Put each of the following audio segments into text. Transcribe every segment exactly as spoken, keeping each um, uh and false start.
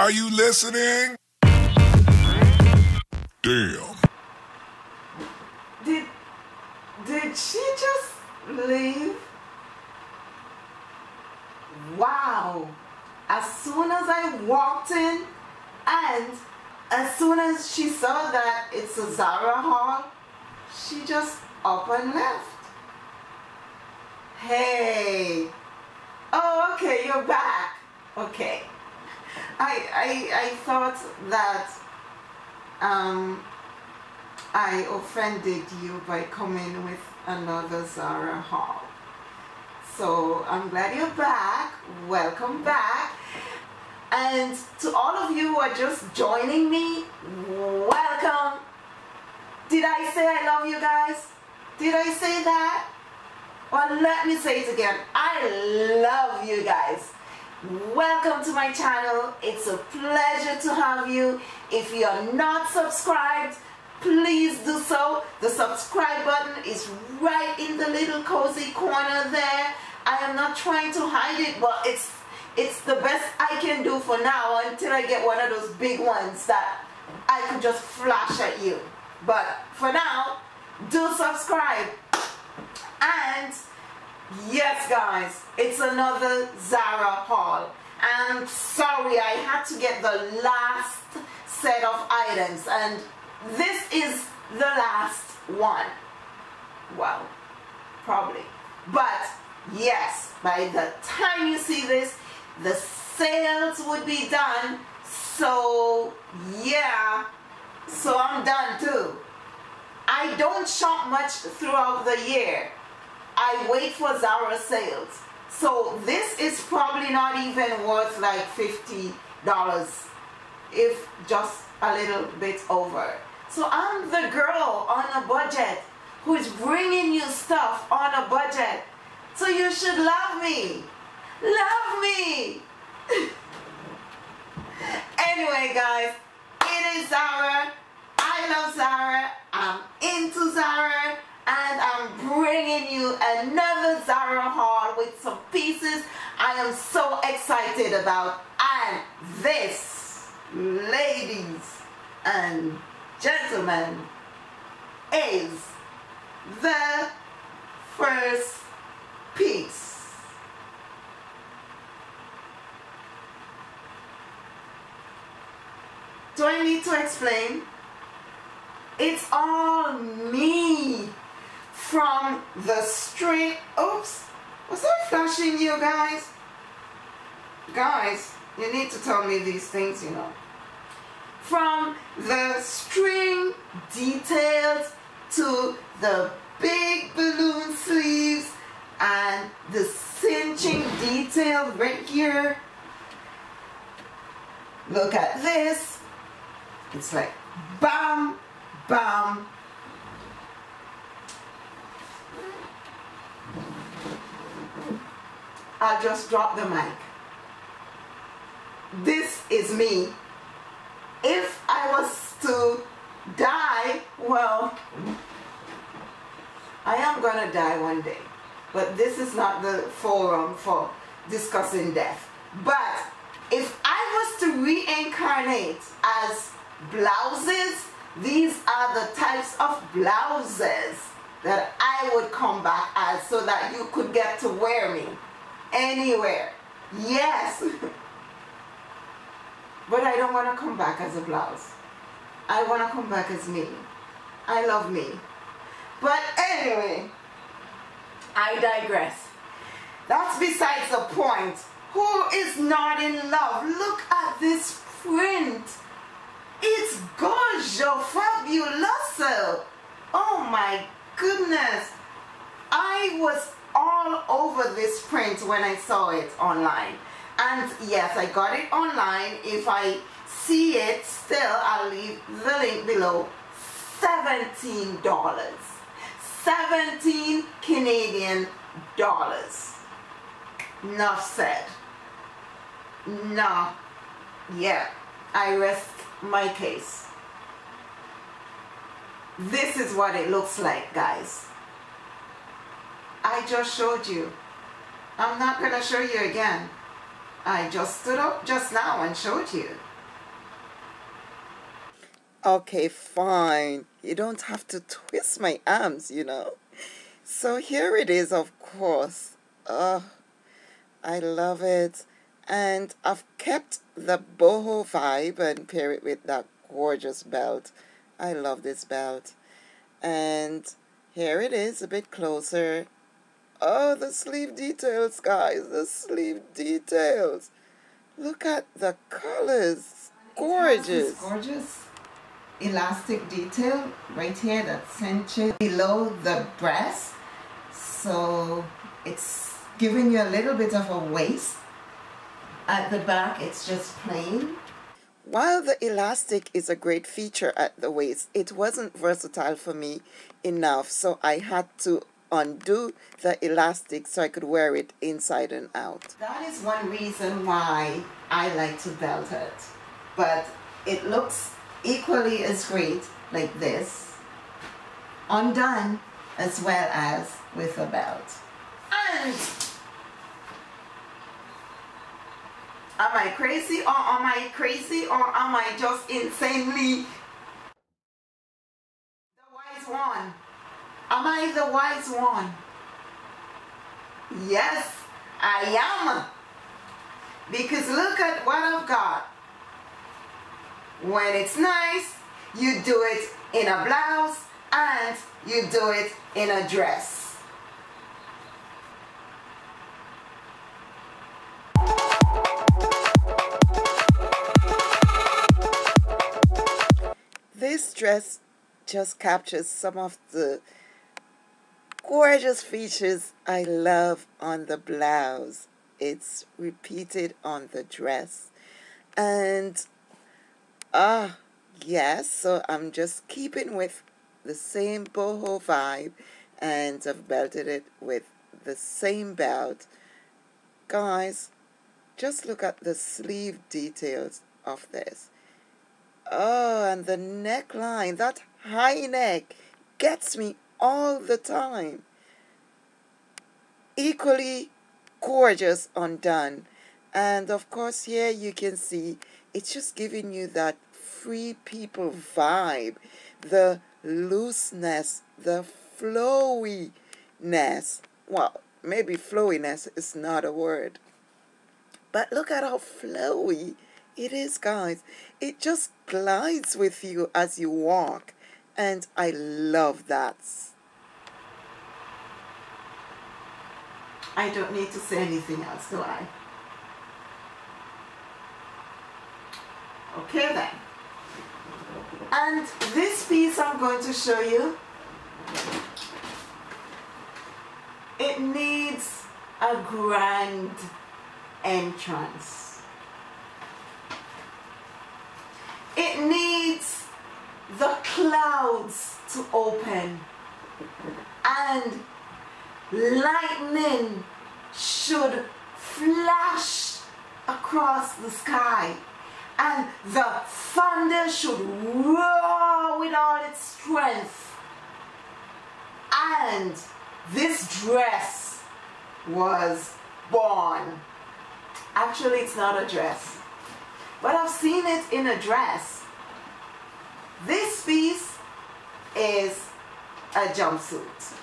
Are you listening? Damn. Did, did she just leave? Wow. As soon as I walked in and as soon as she saw that it's a Zara haul, she just up and left. Hey. Oh, okay, you're back. Okay. I, I, I thought that um, I offended you by coming with another Zara haul. So I'm glad you're back. Welcome back. And to all of you who are just joining me, welcome. Did I say I love you guys? Did I say that? Well, let me say it again. I love you guys. Welcome to my channel. It's a pleasure to have you. If you're not subscribed, please do so. The subscribe button is right in the little cozy corner there. I am not trying to hide it, but it's it's the best I can do for now until I get one of those big ones that I can just flash at you. But for now, do subscribe. And yes guys, it's another Zara haul. I'm sorry I had to get the last set of items, and this is the last one. Well, probably. But yes, by the time you see this, the sales would be done. So yeah, so I'm done too. I don't shop much throughout the year. I wait for Zara sales. So this is probably not even worth like fifty dollars, if just a little bit over. So I'm the girl on a budget who is bringing you stuff on a budget. So you should love me. Love me. Anyway guys, it is Zara. I love Zara. I'm into Zara. And I'm bringing you another Zara haul with some pieces I am so excited about. And this, ladies and gentlemen, is the first piece. Do I need to explain? It's all me from the street. Oops, was I flashing you guys? Guys, you need to tell me these things, you know. From the string details to the big balloon sleeves and the cinching detail right here. Look at this. It's like bam, bam. I'll just drop the mic. This is me. If I was to die, well, I am gonna die one day, but this is not the forum for discussing death. But if I was to reincarnate as blouses, these are the types of blouses that I would come back as, so that you could get to wear me anywhere. Yes. But I don't want to come back as a blouse. I want to come back as me. I love me. But anyway, I digress. That's besides the point. Who is not in love? Look at this print. It's gorgeous, fabuloso. Oh my goodness. I was all over this print when I saw it online. And yes, I got it online. If I see it still, I'll leave the link below. seventeen dollars. seventeen Canadian dollars. Enough said. Nah. Yeah. I rest my case. This is what it looks like, guys. I just showed you. I'm not going to show you again. I just stood up just now and showed you. Okay, fine. You don't have to twist my arms, you know. So here it is, of course. Oh, I love it. And I've kept the boho vibe and paired it with that gorgeous belt. I love this belt. And here it is, a bit closer. Oh, the sleeve details, guys. The sleeve details. Look at the colors. Gorgeous. Gorgeous. Elastic detail right here that cinches below the breast, so it's giving you a little bit of a waist. At the back it's just plain. While the elastic is a great feature at the waist, it wasn't versatile for me enough, so I had to undo the elastic so I could wear it inside and out. That is one reason why I like to belt it, but it looks equally as great like this undone as well as with a belt. And am I crazy, or am I crazy, or am I just insanely the wise one? Am I the wise one? Yes, I am, because look at what I've got. When it's nice, you do it in a blouse and you do it in a dress. This dress just captures some of the gorgeous features I love on the blouse. It's repeated on the dress. And Ah, yes, so I'm just keeping with the same boho vibe, and I've belted it with the same belt. Guys, just look at the sleeve details of this. Oh, and the neckline, that high neck gets me all the time. Equally gorgeous undone. And of course here you can see it's just giving you that free people vibe, the looseness, the flowiness. Well, maybe flowiness is not a word, but look at how flowy it is, guys. It just glides with you as you walk, and I love that. I don't need to say anything else, do I? Okay then, and this piece I'm going to show you, it needs a grand entrance. It needs the clouds to open and lightning should flash across the sky. And the thunder should roar with all its strength. And this dress was born. Actually, it's not a dress, but I've seen it in a dress. This piece is a jumpsuit.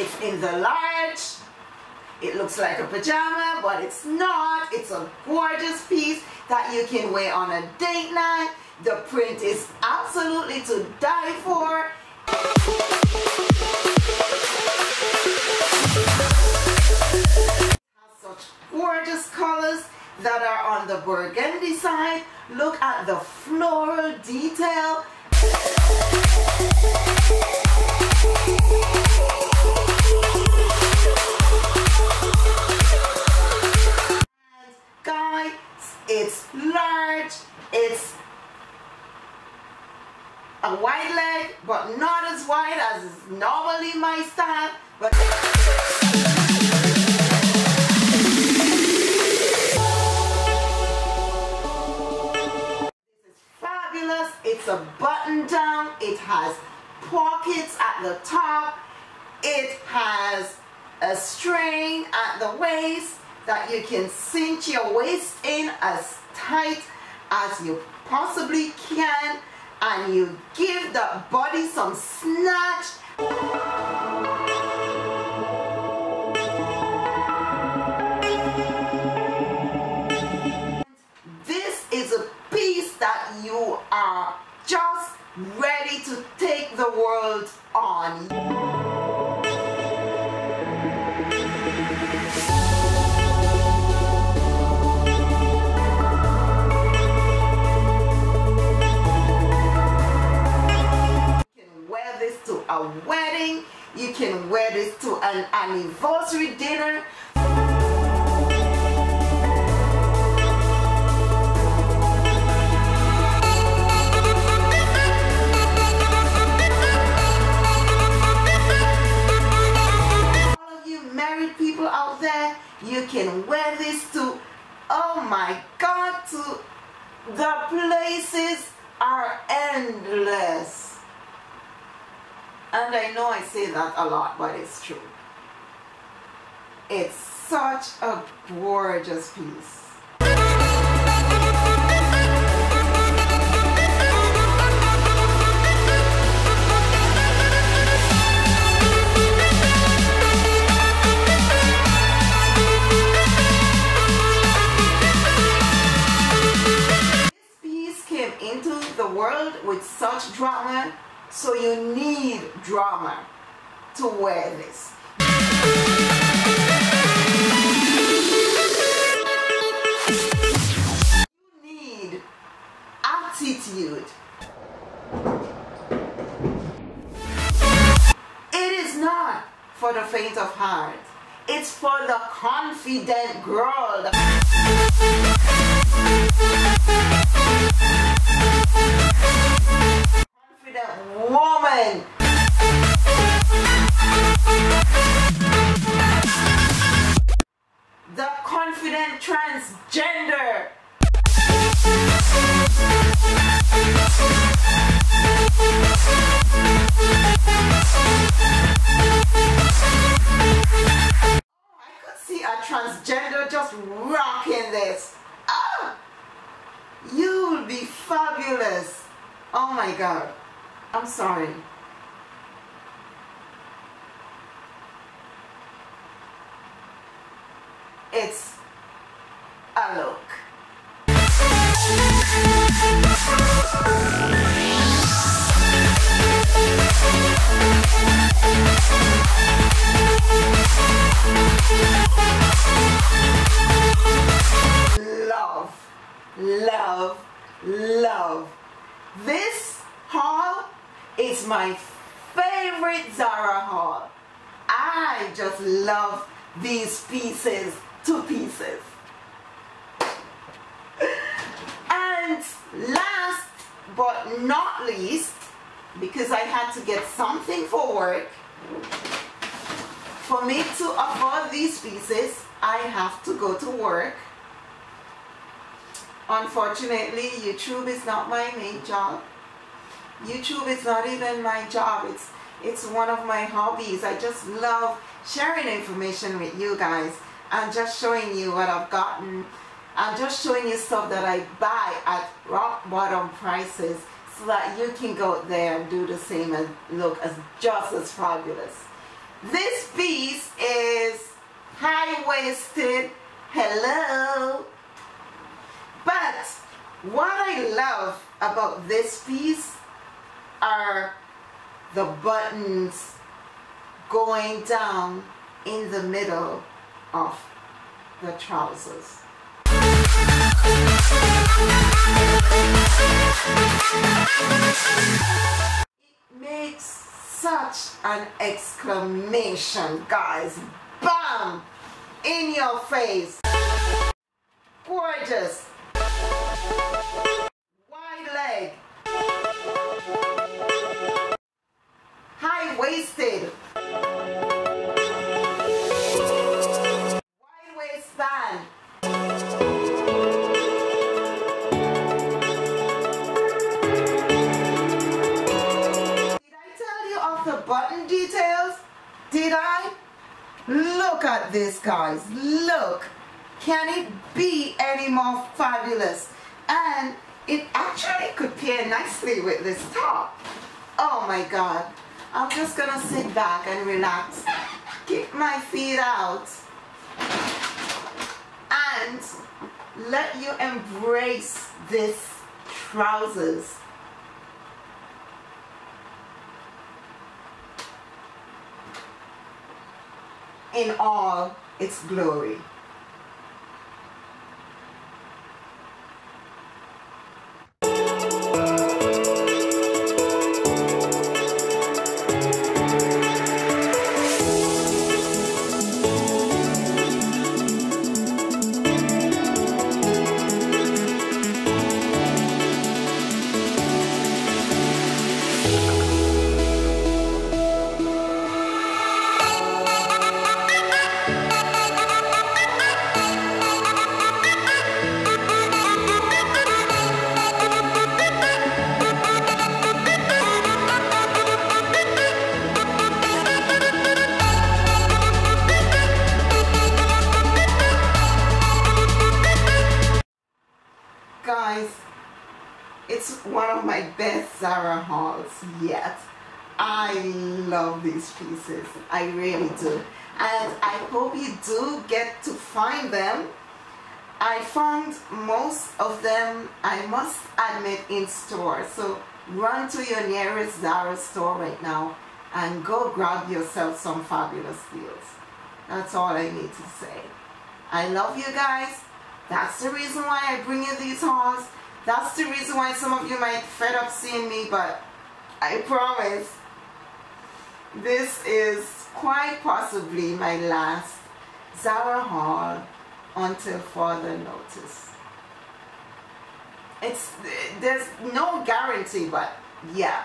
It's in the large. It looks like a pajama, but it's not. It's a gorgeous piece that you can wear on a date night. The print is absolutely to die for. It has such gorgeous colors that are on the burgundy side. Look at the floral detail. It's large, it's a wide leg, but not as wide as is normally my style. But pockets at the top. It has a string at the waist that you can cinch your waist in as tight as you possibly can, and you give the body some snatch. This is a piece that you are just ready to take the world on. A wedding, you can wear this to an anniversary dinner. All of you married people out there, you can wear this to, oh my God, to the places are endless. And I know I say that a lot, but it's true. It's such a gorgeous piece. This piece came into the world with such drama. So you need drama to wear this. You need attitude. It is not for the faint of heart. It's for the confident girl. Woman. The confident transgender. I could see a transgender just rocking this. Ah, you'll be fabulous. Oh my God. I'm sorry. It's a look. Love, love, love. This haul, it's my favorite Zara haul. I just love these pieces to pieces. And last but not least, because I had to get something for work, for me to afford these pieces, I have to go to work. Unfortunately, YouTube is not my main job. YouTube is not even my job. It's it's one of my hobbies. I just love sharing information with you guys and just showing you what I've gotten. I'm just showing you stuff that I buy at rock bottom prices so that you can go there and do the same and look as just as fabulous. This piece is high-waisted. Hello. But what I love about this piece are the buttons going down in the middle of the trousers. It makes such an exclamation, guys. Bam! In your face. Gorgeous. Wide leg. High-waisted, wide waistband, did I tell at this, guys. Look, can it be any more fabulous? And it actually could pair nicely with this top. Oh my God. I'm just gonna sit back and relax, kick my feet out, and let you embrace this trousers. In all its glory. Guys, it's one of my best Zara hauls yet. I love these pieces, I really do, and I hope you do get to find them. I found most of them, I must admit, in store, so run to your nearest Zara store right now and go grab yourself some fabulous deals. That's all I need to say. I love you guys. That's the reason why I bring you these hauls. That's the reason why some of you might fed up seeing me, but I promise this is quite possibly my last Zara haul until further notice. It's, there's no guarantee, but yeah.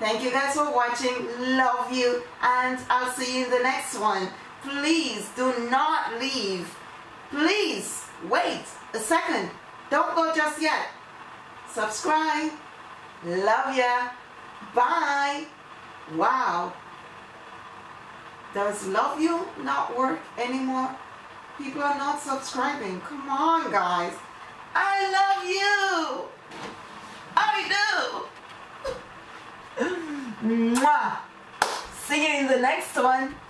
Thank you guys for watching. Love you, and I'll see you in the next one. Please do not leave. Please wait a second. Don't go just yet. Subscribe. Love ya. Bye. Wow. Does love you not work anymore? People are not subscribing. Come on, guys. I love you. I do. Mwah. See you in the next one.